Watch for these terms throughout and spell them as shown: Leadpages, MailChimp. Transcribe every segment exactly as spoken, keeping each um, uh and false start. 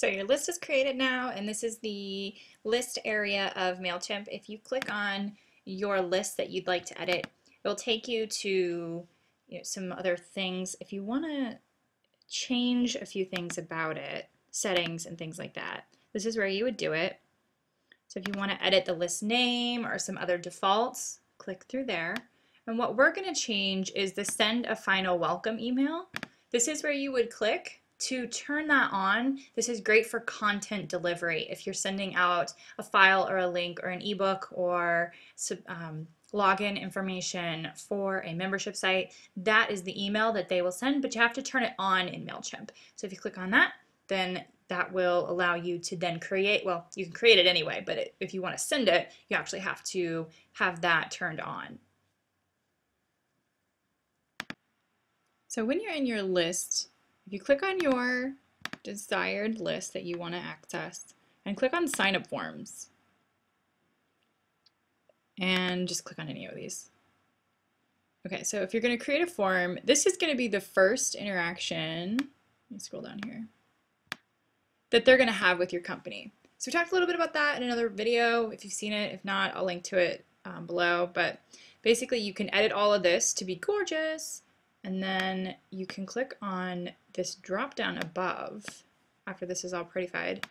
So your list is created now, and this is the list area of MailChimp. If you click on your list that you'd like to edit, it will take you to you know, some other things. If you want to change a few things about it, settings and things like that, this is where you would do it. So if you want to edit the list name or some other defaults, click through there. And what we're going to change is the send a final welcome email. This is where you would click to turn that on. This is great for content delivery. If you're sending out a file or a link or an ebook or um, login information for a membership site, that is the email that they will send, but you have to turn it on in MailChimp. So if you click on that, then that will allow you to then create, well, you can create it anyway, but it, if you want to send it, you actually have to have that turned on. So when you're in your list, if you click on your desired list that you want to access and click on sign up forms, and just click on any of these. Okay, so if you're going to create a form, this is going to be the first interaction, let me scroll down here, that they're going to have with your company. So we talked a little bit about that in another video, if you've seen it. If not, I'll link to it um, below. But basically you can edit all of this to be gorgeous, and then you can click on this drop down above after this is all prettified,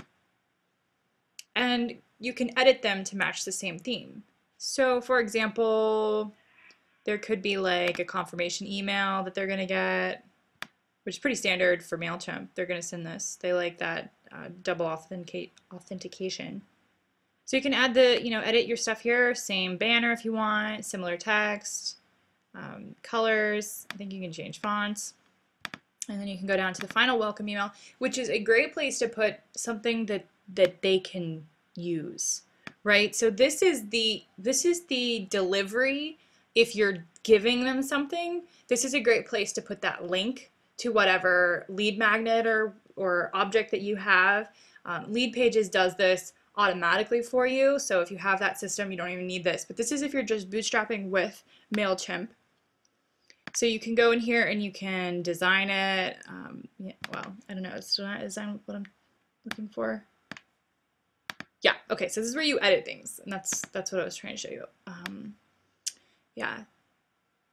and you can edit them to match the same theme. So for example, there could be like a confirmation email that they're going to get, which is pretty standard for MailChimp. They're going to send this. They like that uh, double authenticate authentication. So you can add the, you know, edit your stuff here, same banner if you want, similar text, um, colors. I think you can change fonts. And then you can go down to the final welcome email, which is a great place to put something that, that they can use. Right, so this is the this is the delivery. If you're giving them something, this is a great place to put that link to whatever lead magnet or or object that you have. Um, Leadpages does this automatically for you, so if you have that system, you don't even need this. But this is if you're just bootstrapping with MailChimp. So you can go in here and you can design it. Um, yeah, well, I don't know. It's not design what I'm looking for. Yeah, okay, so this is where you edit things, and that's that's what I was trying to show you. Um, yeah,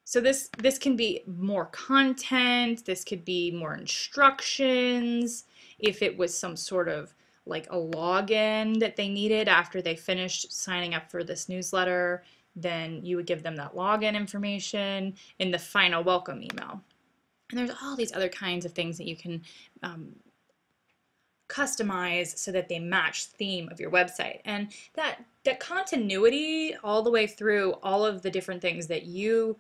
so this, this can be more content, this could be more instructions, if it was some sort of like a login that they needed after they finished signing up for this newsletter, then you would give them that login information in the final welcome email. And there's all these other kinds of things that you can um, customize so that they match theme of your website, and that that continuity all the way through all of the different things that you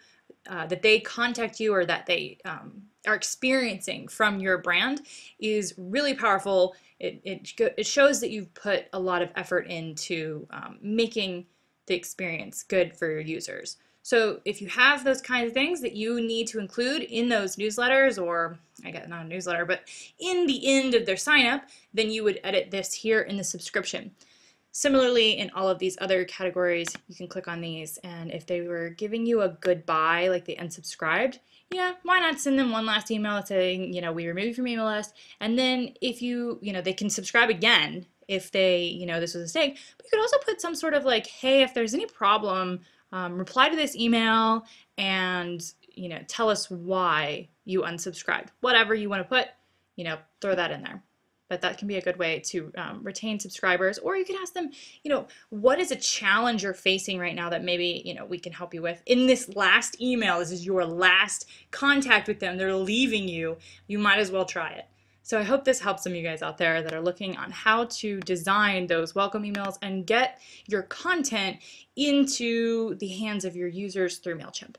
uh, that they contact you or that they um, are experiencing from your brand is really powerful. It, it, it shows that you've put a lot of effort into um, making the experience good for your users. So if you have those kinds of things that you need to include in those newsletters, or I guess not a newsletter, but in the end of their sign up, then you would edit this here in the subscription. Similarly, in all of these other categories, you can click on these, and if they were giving you a goodbye, like they unsubscribed, yeah, why not send them one last email saying, you know, we remove you from email list, and then if you, you know, they can subscribe again if they, you know, this was a mistake. But you could also put some sort of like, hey, if there's any problem, Um, reply to this email and, you know, tell us why you unsubscribed. Whatever you want to put, you know, throw that in there. But that can be a good way to um, retain subscribers. Or you could ask them, you know, what is a challenge you're facing right now that maybe, you know, we can help you with in this last email. This is your last contact with them. They're leaving you. You might as well try it. So I hope this helps some of you guys out there that are looking on how to design those welcome emails and get your content into the hands of your users through MailChimp.